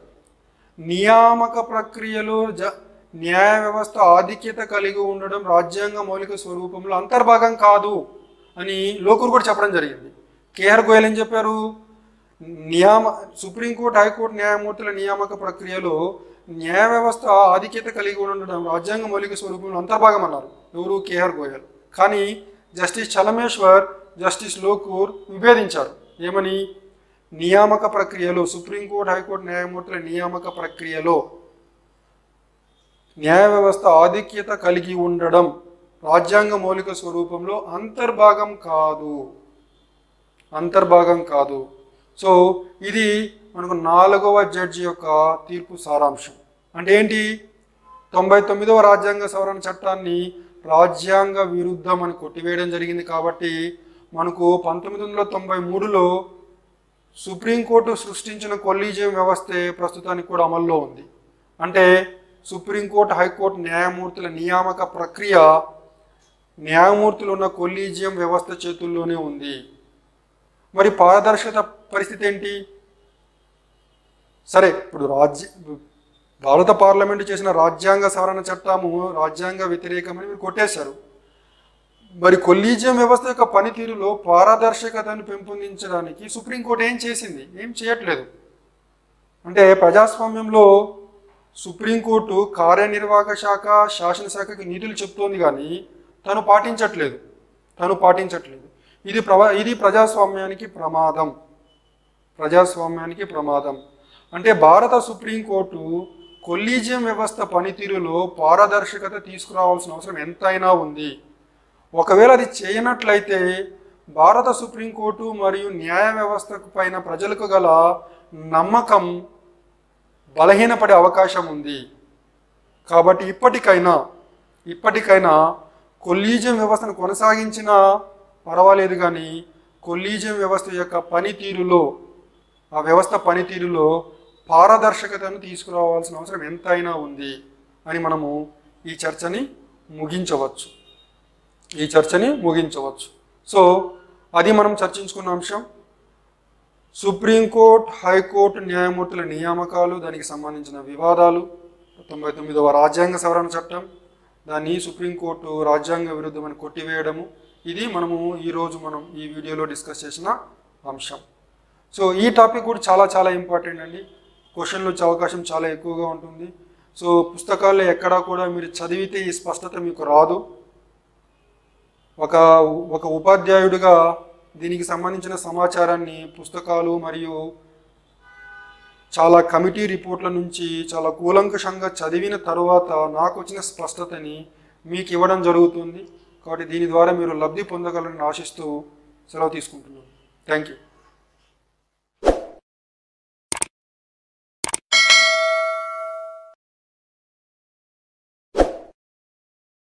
నియామక ప్రక్రియలో జ న్యాయ వ్యవస్థ ఆధిక్యత కలిగి ఉండడం రాజ్యాంగ మౌలిక స్వరూపంలో అంతర్భాగం కాదు అని లోకూర్ కూడా చెప్పడం జరిగింది. కేఆర్ గోయల్ ఏం చెప్పారు, నియామ సుప్రీంకోర్టు హైకోర్టు న్యాయమూర్తుల నియామక ప్రక్రియలో న్యాయ వ్యవస్థ ఆధిక్యత కలిగి ఉండడం రాజ్యాంగ మౌలిక స్వరూపంలో అంతర్భాగం అన్నారు ఎవరు, కేఆర్ గోయల్. కానీ జస్టిస్ చలమేశ్వర్ జస్టిస్ లోకూర్ విభేదించారు. ఏమని? నియామక ప్రక్రియలో, సుప్రీంకోర్టు హైకోర్టు న్యాయమూర్తుల నియామక ప్రక్రియలో న్యాయ వ్యవస్థ ఆధిక్యత కలిగి ఉండడం రాజ్యాంగ మౌలిక స్వరూపంలో అంతర్భాగం కాదు అంతర్భాగం కాదు సో ఇది మనకు నాలుగవ జడ్జి యొక్క తీర్పు సారాంశం. అంటే ఏంటి? తొంభై తొమ్మిదవ రాజ్యాంగ సవరణ చట్టాన్ని రాజ్యాంగ విరుద్ధం అని కొట్టివేయడం జరిగింది. కాబట్టి మనకు పంతొమ్మిది వందల తొంభై మూడులో సుప్రీంకోర్టు సృష్టించిన కొలీజియం వ్యవస్థే ప్రస్తుతానికి కూడా అమల్లో ఉంది. అంటే సుప్రీంకోర్టు హైకోర్టు న్యాయమూర్తుల నియామక ప్రక్రియ న్యాయమూర్తులు ఉన్న కొలీజియం వ్యవస్థ చేతుల్లోనే ఉంది. మరి పారదర్శకత పరిస్థితి ఏంటి? సరే, ఇప్పుడు రాజ్య భారత పార్లమెంటు చేసిన రాజ్యాంగ సవరణ చట్టము రాజ్యాంగ వ్యతిరేకమని మీరు కొట్టేశారు. మరి కొలీజియం వ్యవస్థ యొక్క పనితీరులో పారదర్శకతను పెంపొందించడానికి సుప్రీంకోర్టు ఏం చేసింది? ఏం చేయట్లేదు. అంటే ప్రజాస్వామ్యంలో సుప్రీంకోర్టు కార్యనిర్వాహక శాఖ శాసనశాఖకి నీతులు చెప్తోంది, కానీ తను పాటించట్లేదు తను పాటించట్లేదు ఇది ప్రవా ఇది ప్రజాస్వామ్యానికి ప్రమాదం ప్రజాస్వామ్యానికి ప్రమాదం అంటే భారత సుప్రీంకోర్టు కొలీజియం వ్యవస్థ పనితీరులో పారదర్శకత తీసుకురావాల్సిన అవసరం ఎంతైనా ఉంది. ఒకవేళ అది చేయనట్లయితే భారత సుప్రీంకోర్టు మరియు న్యాయ వ్యవస్థకు పైన ప్రజలకు గల నమ్మకం బలహీనపడే అవకాశం ఉంది. కాబట్టి ఇప్పటికైనా ఇప్పటికైనా కొలీజియం వ్యవస్థను కొనసాగించినా పర్వాలేదు, కానీ కొలీజియం వ్యవస్థ యొక్క పనితీరులో ఆ వ్యవస్థ పనితీరులో పారదర్శకతను తీసుకురావాల్సిన అవసరం ఎంతైనా ఉంది అని మనము ఈ చర్చని ముగించవచ్చు ఈ చర్చని ముగించవచ్చు సో అది మనం చర్చించుకున్న అంశం. సుప్రీంకోర్టు హైకోర్టు న్యాయమూర్తుల నియామకాలు, దానికి సంబంధించిన వివాదాలు, తొంభై తొమ్మిదవ రాజ్యాంగ సవరణ చట్టం, దాన్ని సుప్రీంకోర్టు రాజ్యాంగ విరుద్ధమని కొట్టివేయడము, ఇది మనము ఈరోజు మనం ఈ వీడియోలో డిస్కస్ చేసిన అంశం. సో ఈ టాపిక్ కూడా చాలా చాలా ఇంపార్టెంట్ అండి. క్వశ్చన్లు వచ్చే అవకాశం చాలా ఎక్కువగా ఉంటుంది. సో పుస్తకాల్లో ఎక్కడా కూడా మీరు చదివితే ఈ స్పష్టత మీకు రాదు. ఒక ఒక ఉపాధ్యాయుడిగా దీనికి సంబంధించిన సమాచారాన్ని పుస్తకాలు మరియు చాలా కమిటీ రిపోర్ట్ల నుంచి చాలా కూలంకషంగా చదివిన తర్వాత నాకు వచ్చిన స్పష్టతని మీకు ఇవ్వడం జరుగుతుంది. కాబట్టి దీని ద్వారా మీరు లబ్ధి పొందగలని ఆశిస్తూ సెలవు తీసుకుంటున్నాను. Thank you.